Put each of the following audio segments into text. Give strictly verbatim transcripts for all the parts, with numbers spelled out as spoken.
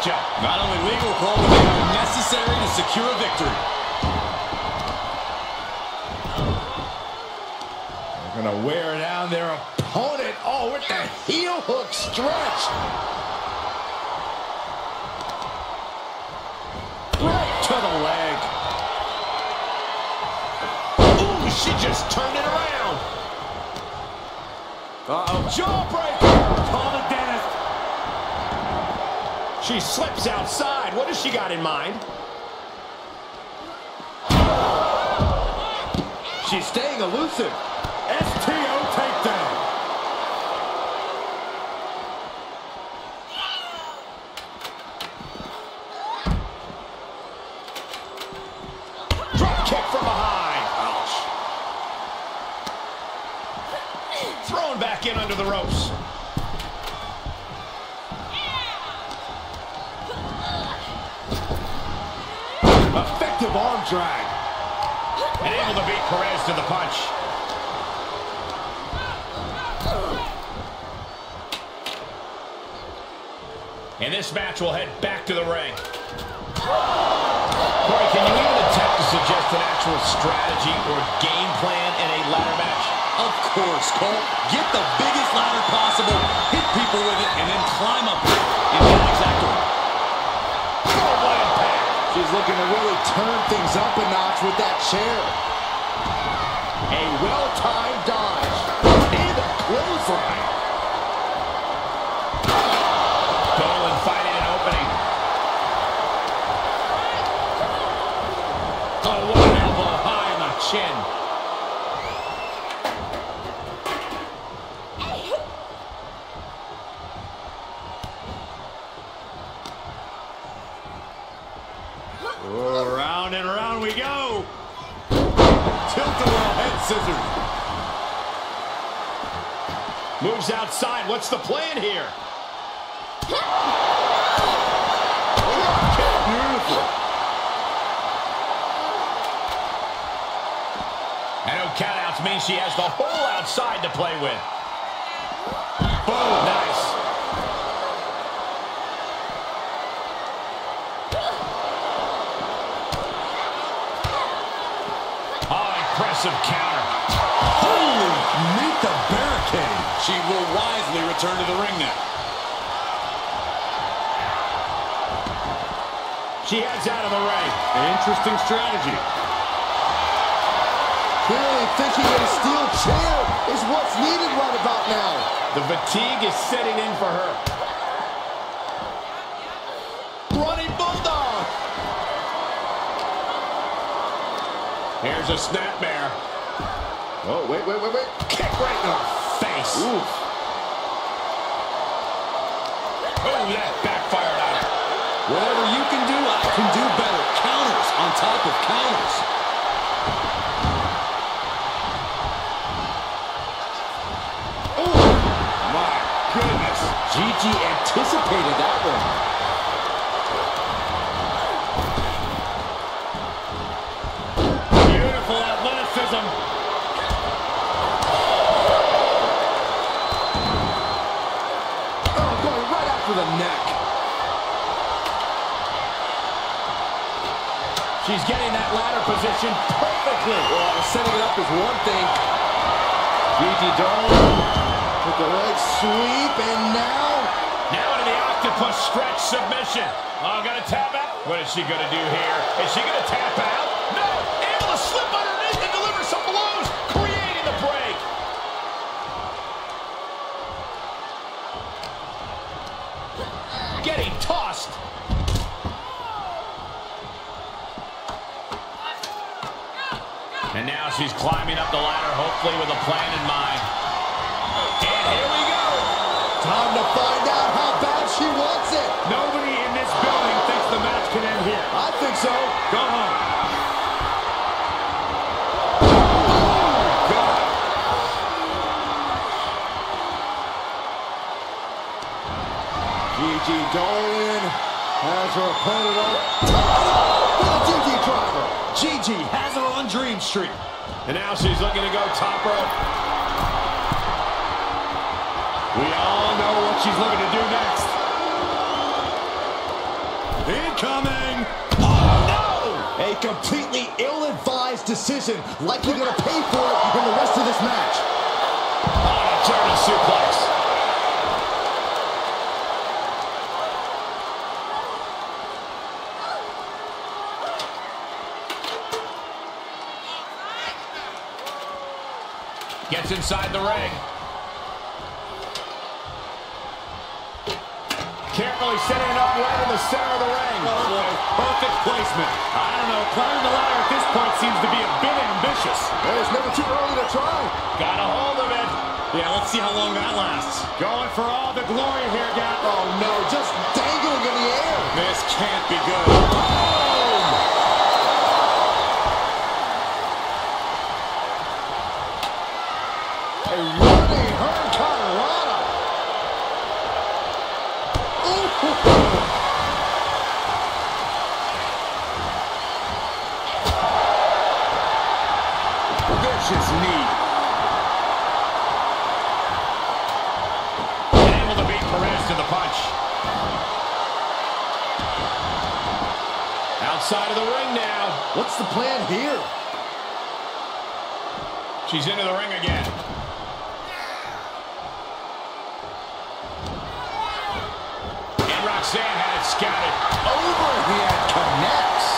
matchup. Not only legal, Cole, but necessary to secure a victory. They're going to wear down their opponent. Oh, with the heel hook stretch. Right to the leg. Ooh, she just turned it around. Uh-oh. Jawbreaker. Call the dentist. She slips outside. What has she got in mind? She's staying elusive. S T O takedown. Drop kick from behind. Ouch. Thrown back in under the ropes. Effective arm drag. And able to beat Perez to the punch. And this match will head back to the ring. Corey, can you even attempt to suggest an actual strategy or game plan in a ladder match? Of course, Cole. Get the biggest ladder possible, hit people with it, and then climb up it. And that's exactly it. She's looking to really turn things up a notch with that chair. A well-timed dodge. And a clothesline. Dolin finding an opening. Oh, what an elbow high on the chin. Round and around we go. Tilt the world head scissors. Moves outside. What's the plan here? Beautiful. And no countouts means she has the whole outside to play with. Boom. Nice. Impressive counter. Holy, meet the barricade. She will wisely return to the ring now. She heads out of the ring. An interesting strategy. Clearly thinking that a steel chair is what's needed right about now. The fatigue is setting in for her. Running Bulldog. Here's a snapmare. Oh, wait, wait, wait, wait. Kick right in her face. Oof. Oh, that backfired on her. Whatever you can do, I can do better. Counters on top of counters. Oh, my goodness. Gigi anticipated that one. The neck. She's getting that ladder position perfectly. Well, setting it up is one thing. Gigi Dolin with the leg sweep, and now... Now into the octopus stretch submission. Oh, gonna tap out. What is she gonna do here? Is she gonna tap out? No! Able to slip underneath and deliver some blows, creating the break. Getting tossed. And now she's climbing up the ladder, hopefully with a plan in mind. And here we go. Time to find out how bad she wants it. Nobody in this building thinks the match can end here. I think so. Go home. Oh, God. Gigi Dolin has her opponent on top. Gigi driver. Gigi has her on Dream Street. And now she's looking to go top rope. We all know what she's looking to do next. Incoming! Oh, no! A completely ill-advised decision, likely going to pay for it in the rest of this match. On a turtle suplex. Gets inside the ring. Carefully setting it up right in the center of the ring. Oh, boy. Perfect placement. I don't know. Climbing the ladder at this point seems to be a bit ambitious. Well, it's never too early to try. Got a hold of it. Yeah, let's see how long that lasts. Going for all the glory here, guys. Oh, no. Just dangling in the air. This can't be good. Oh! A running hurricanrana. Vicious knee. Able to beat Perez to the punch. Outside of the ring now. What's the plan here? She's into the ring again. Roxanne had it scouted. Overhand connects.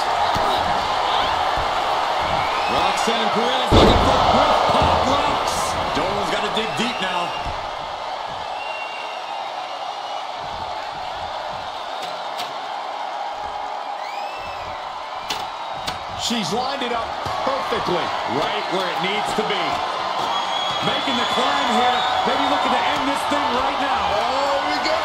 Roxanne Perez looking for quick pop rocks. Dolin's got to dig deep now. She's lined it up perfectly, right where it needs to be. Making the climb here, maybe looking to end this thing right now. Oh, we go.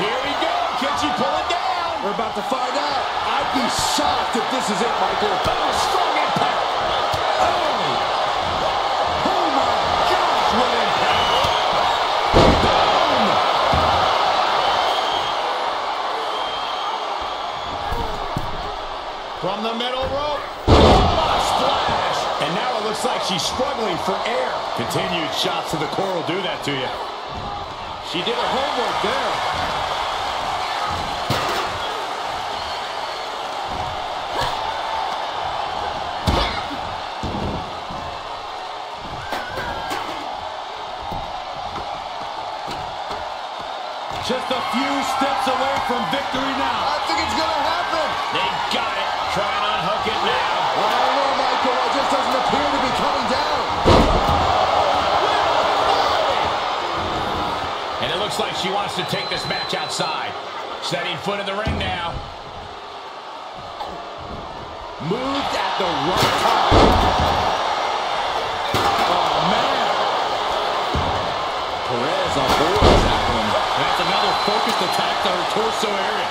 Here we go. Can she pull it down? We're about to find out. I'd be shocked if this is it, Michael. Oh, strong impact. Oh, oh my gosh, what impact. Boom. From the middle rope. Oh, a splash. And now it looks like she's struggling for air. Continued shots to the core will do that to you. She did her homework there. Just a few steps away from victory now. I think it's going to happen. They got it. Try and unhook it now. I don't know, Michael. It just doesn't appear to be coming down. And it looks like she wants to take this match outside. Setting foot in the ring now. Moved at the right time. Oh, man. Perez on board. That's another focused attack to her torso area.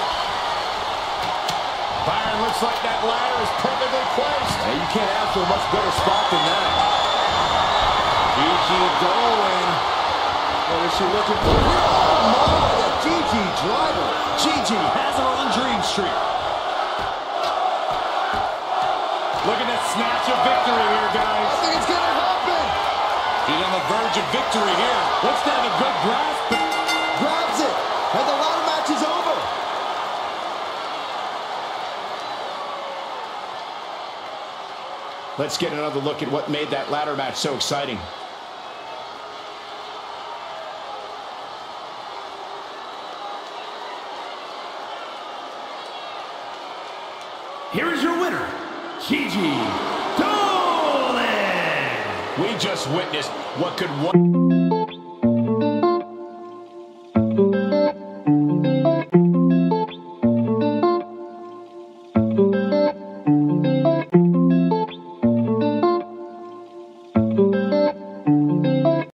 Byron, looks like that ladder is perfectly placed. Hey, you can't ask for a much better spot than that. Gigi Dolin. What is she looking for? Oh, my, the Gigi driver. Gigi has her on Dream Street. Looking to snatch a victory here, guys. I think it's going to happen. She's on the verge of victory here. Looks to have a good grasp. Grabs it, and the ladder match is over. Let's get another look at what made that ladder match so exciting. Here is your winner, Gigi Dolin. We just witnessed what could one...